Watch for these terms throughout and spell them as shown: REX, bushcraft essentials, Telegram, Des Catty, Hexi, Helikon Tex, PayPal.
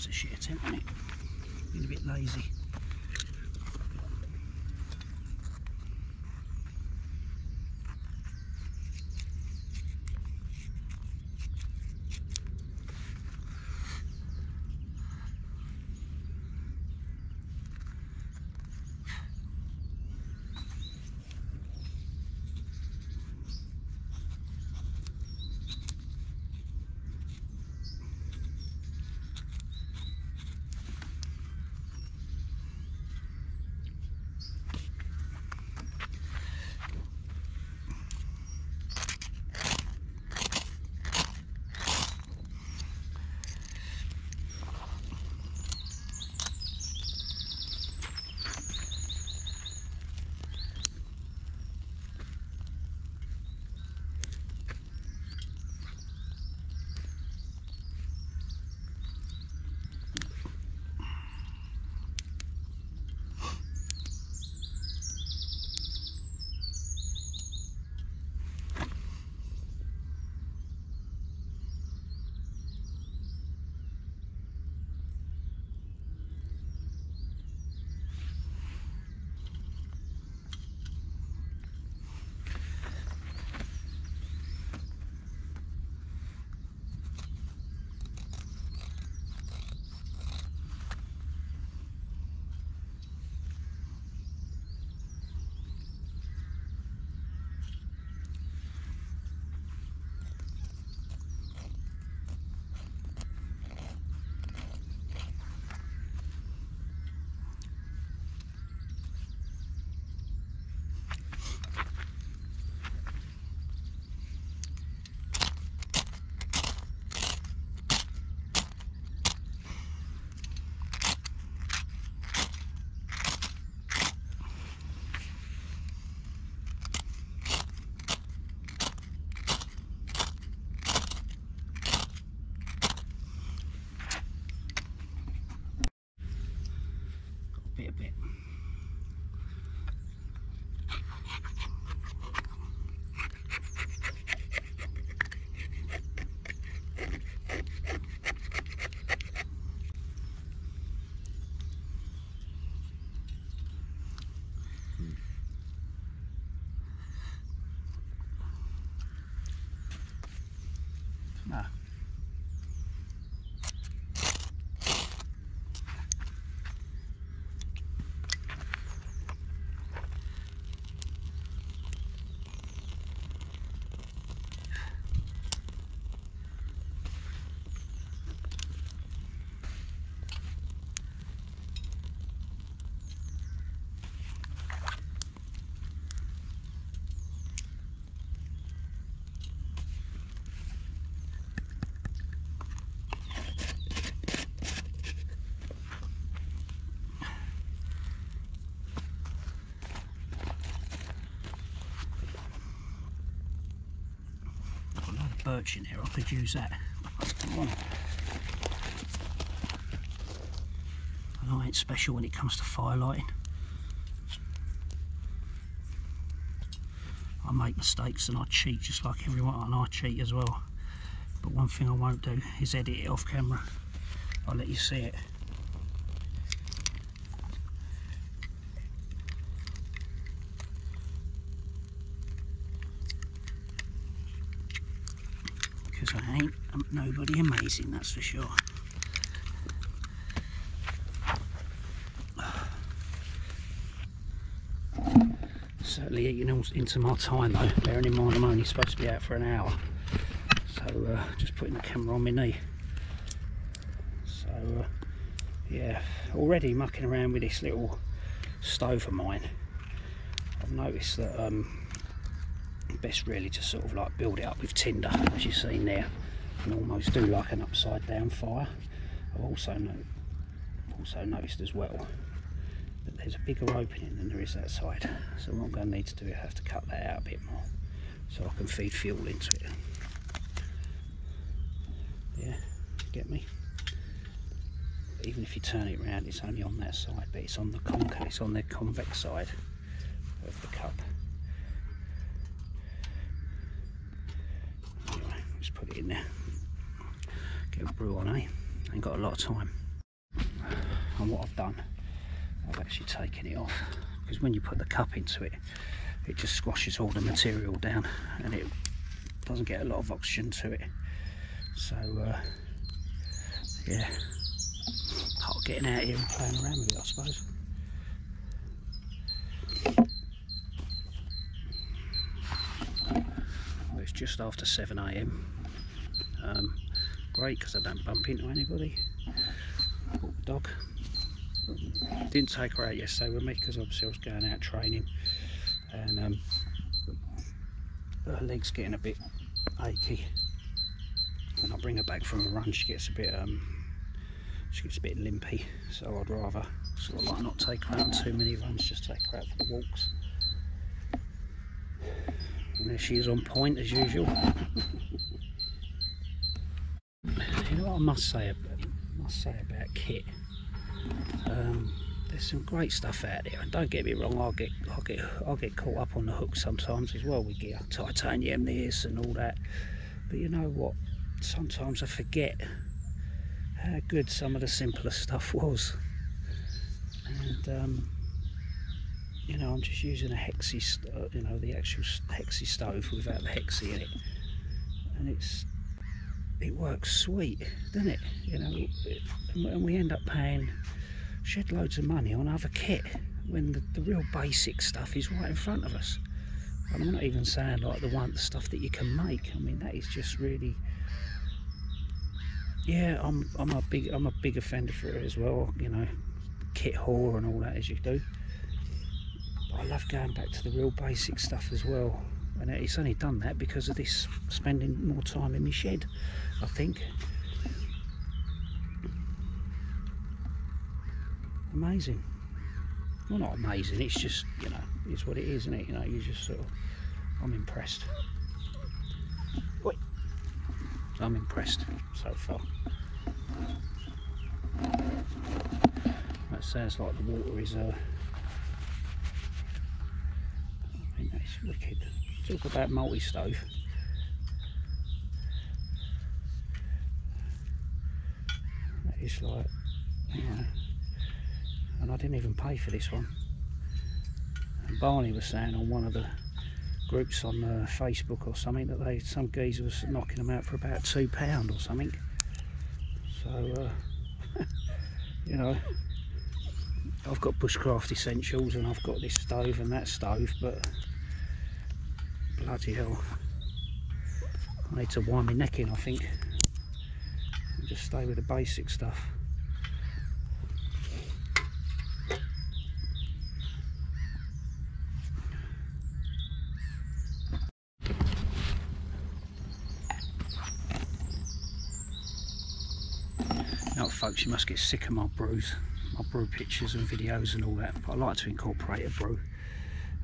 lots of shit isn't it? Been a bit lazy. Birch in here, I could use that. And I ain't special when it comes to fire lighting. I make mistakes and I cheat just like everyone, and I cheat as well. But one thing I won't do is edit it off camera. I'll let you see it. I ain't nobody amazing, that's for sure. Certainly eating all into my time though, bearing in mind I'm only supposed to be out for an hour. So just putting the camera on my knee. So yeah, already mucking around with this little stove of mine. I've noticed that best really to sort of like build it up with tinder, as you've seen there, and almost do like an upside down fire. I've also noticed as well that there's a bigger opening than there is that side, so what I'm going to need to do is have to cut that out a bit more so I can feed fuel into it. Yeah, get me? But even if you turn it round, it's only on that side, but it's on the concave, it's on the convex side of the cup. Put it in there, get a brew on, eh? Ain't got a lot of time. And what I've done, I've actually taken it off, because when you put the cup into it, it just squashes all the material down and it doesn't get a lot of oxygen to it. So yeah, part of getting out here and playing around with it, I suppose. Well, it's just after 7 AM. Great, because I don't bump into anybody. Bought the dog. Didn't take her out yesterday with me because obviously I was going out training, and her leg's getting a bit achy. When I bring her back from a run, she gets a bit limpy. So I'd rather sort of like not take her out on too many runs, just take her out for the walks. And there she is, on point as usual. You know what I must say about kit. There's some great stuff out there, and don't get me wrong, I'll get caught up on the hook sometimes as well with gear, titanium this and all that. But you know what? Sometimes I forget how good some of the simpler stuff was. And you know, I'm just using a hexi, you know, the actual hexi stove without the hexi in it, and it works sweet, doesn't it? You know, and we end up paying shed loads of money on other kit when the real basic stuff is right in front of us. And I'm not even saying like the stuff that you can make. I mean, that is just really, yeah. I'm a big offender for it as well. You know, kit whore and all that, as you do. But I love going back to the real basic stuff as well. And it's only done that because of this, spending more time in my shed, I think. Amazing. Well, not amazing, it's just, you know, it's what it is, isn't it? You know, you just sort of, I'm impressed. Wait. I'm impressed so far. That sounds like the water is, I mean, that's wicked. Talk about multi-stove. That is like, you know, and I didn't even pay for this one. And Barney was saying on one of the groups on Facebook or something that some geezer was knocking them out for about £2 or something. So you know, I've got Bushcraft Essentials and I've got this stove and that stove, but bloody hell, I need to wind my neck in, I think, and just stay with the basic stuff. Now folks, you must get sick of my brews, my brew pictures and videos and all that, but I like to incorporate a brew.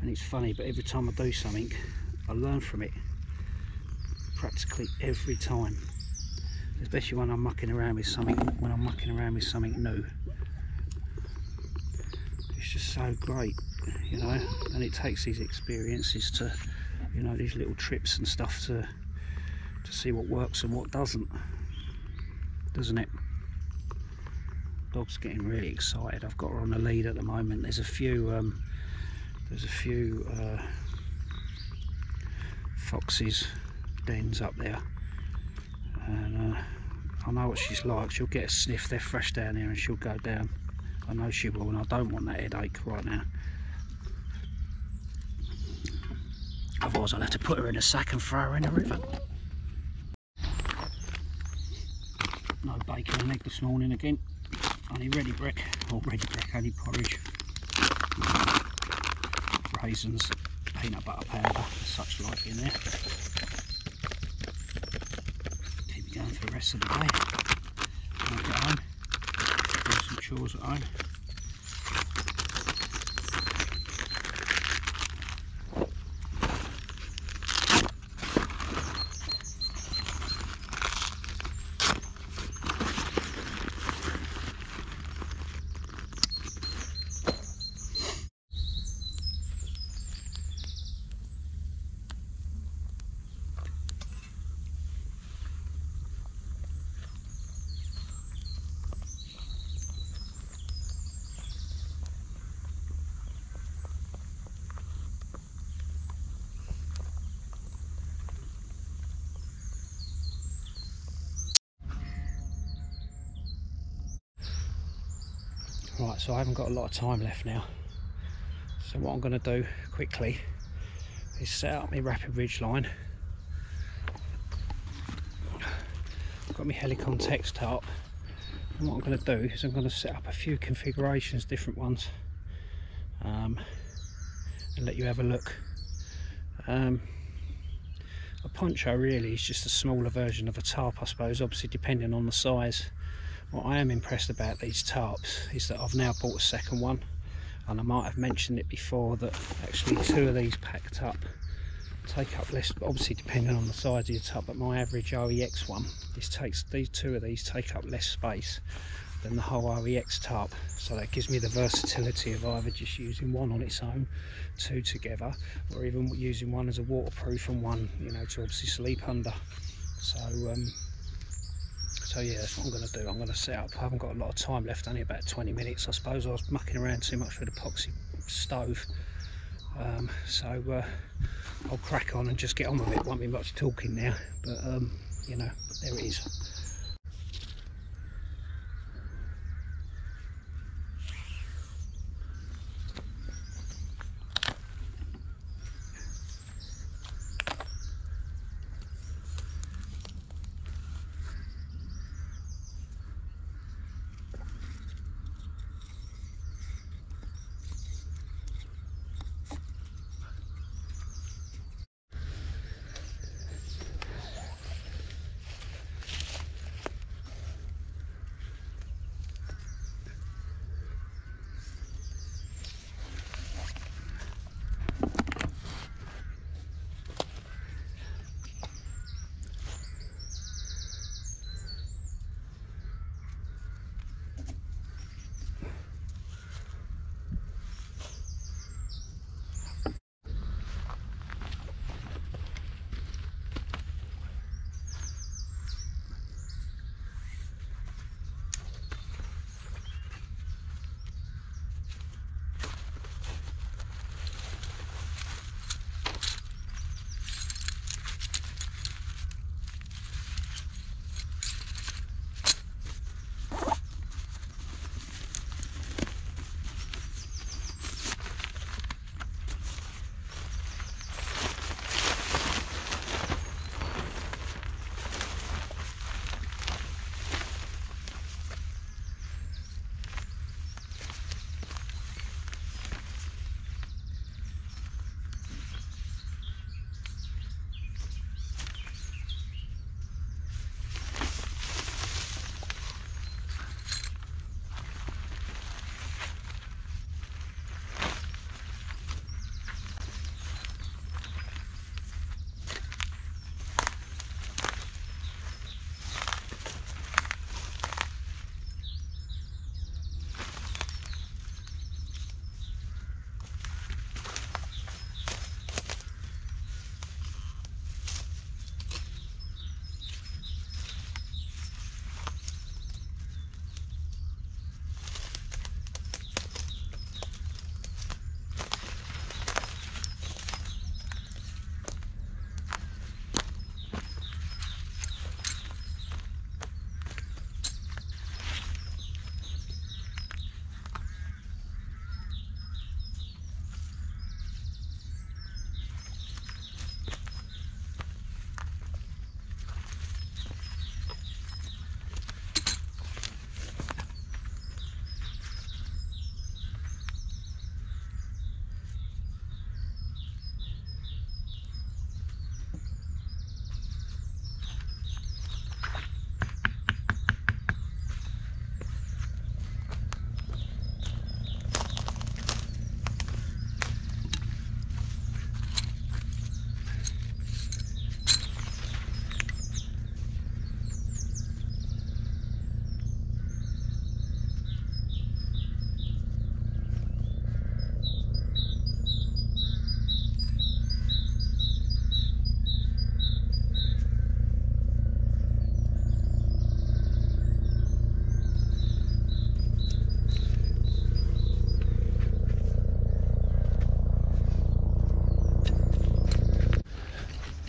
And it's funny, but every time I do something, I learn from it practically every time, especially when I'm mucking around with something new. It's just so great, you know, and it takes these experiences to, you know, these little trips and stuff to see what works and what doesn't, doesn't it? Dog's getting really excited. I've got her on the lead at the moment. There's a few foxes dens up there, and I know what she's like. She'll get a sniff, they're fresh down here, and she'll go down. I know she will, and I don't want that headache right now, otherwise I'll have to put her in a sack and throw her in the river. No bacon and egg this morning again, only ready porridge, raisins, peanut butter powder, such like in there. Keep going for the rest of the day. I'll get home, do some chores at home. Right, so I haven't got a lot of time left now, so what I'm going to do quickly is set up my rapid ridge line. I've got my Helikon Tex tarp, and what I'm going to do is I'm going to set up a few configurations, different ones, and let you have a look. A poncho really is just a smaller version of a tarp, I suppose, obviously depending on the size. What I am impressed about these tarps is that I've now bought a second one, and I might have mentioned it before that actually two of these packed up take up less, obviously depending on the size of your tarp, but my average REX one, these two of these take up less space than the whole REX tarp, so that gives me the versatility of either just using one on its own, two together, or even using one as a waterproof and one, you know, to obviously sleep under. So So yeah, that's what I'm going to do. I'm going to set up. I haven't got a lot of time left, only about 20 minutes I suppose. I was mucking around too much with epoxy stove. I'll crack on and just get on with it. Won't be much talking now, but you know, there it is.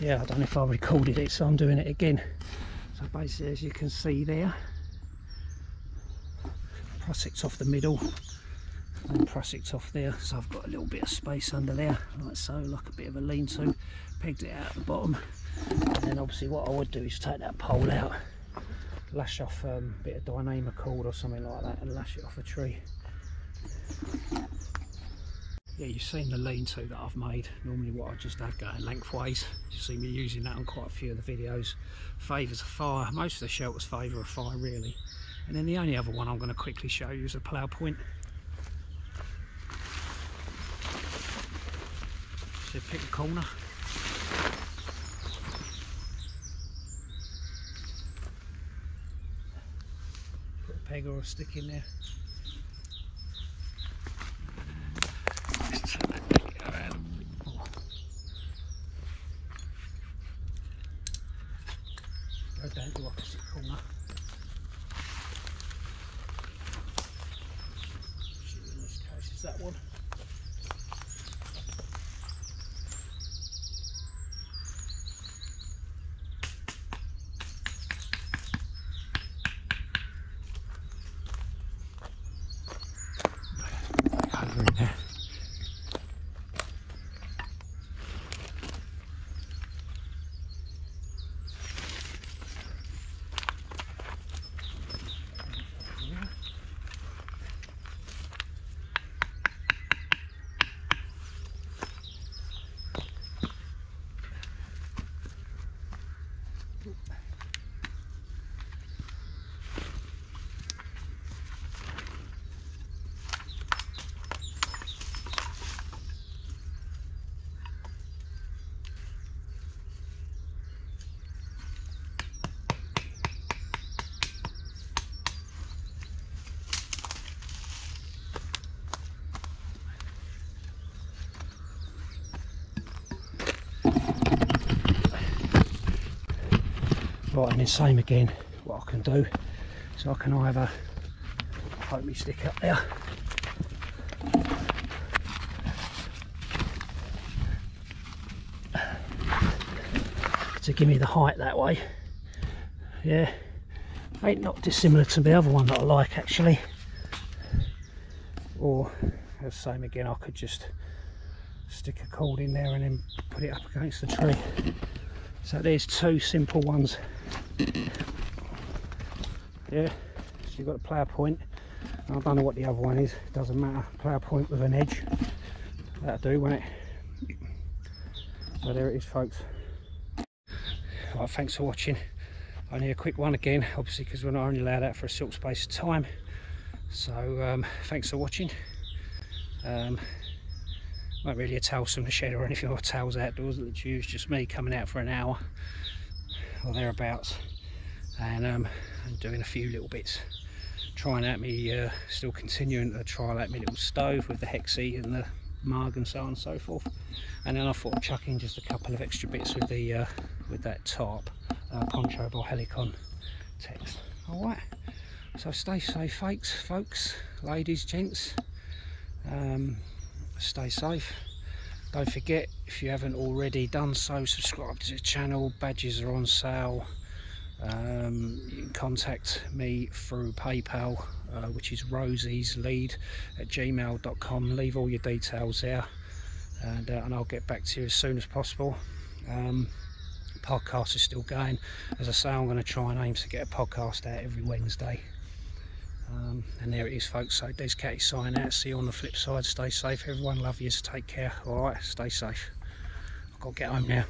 Yeah, I don't know if I recorded it, so I'm doing it again. So basically, as you can see there, prussics off the middle and prussics off there, so I've got a little bit of space under there like so, like a bit of a lean-to. Pegged it out at the bottom, and then obviously what I would do is take that pole out, lash off a bit of dynamo cord or something like that and lash it off a tree. Yeah, you've seen the lean-to that I've made. Normally what I just have going lengthways. You see me using that on quite a few of the videos. Favours a fire. Most of the shelters favour a fire really. And then the only other one I'm going to quickly show you is a plough point. So pick a corner. Put a peg or a stick in there. Go down to the opposite corner. Which in this case is that one. Right, and then same again, what I can do, so I can either poke my stick up there, to give me the height that way. Yeah, ain't not dissimilar to the other one that I like actually. Or, the same again, I could just stick a cord in there and then put it up against the tree. So there's two simple ones. Yeah, so you've got a plough point. I don't know what the other one is, it doesn't matter. Plough point with an edge. That'll do, won't it? So there it is, folks. Right, thanks for watching. Only a quick one again, obviously, because we're not only allowed out for a short space of time. So thanks for watching. Not really a towelsome to shed or anything, or towels outdoors, literally it was just me coming out for an hour or thereabouts and doing a few little bits, trying out me, still continuing to trial out my little stove with the Hexi and the Marg and so on and so forth. And then I thought I'd chuck in just a couple of extra bits with the with that tarp, poncho by Helikon Tex. Alright, so stay safe folks, ladies, gents. Stay safe. Don't forget, if you haven't already done so, subscribe to the channel. Badges are on sale. You can contact me through PayPal, which is rosieslead@gmail.com. Leave all your details there, and I'll get back to you as soon as possible. Podcast is still going. As I say, I'm going to try and aim to get a podcast out every Wednesday. And there it is, folks. So Des Catty signing out. See you on the flip side. Stay safe, everyone. Love yous. Take care. All right, stay safe. I've got to get home now.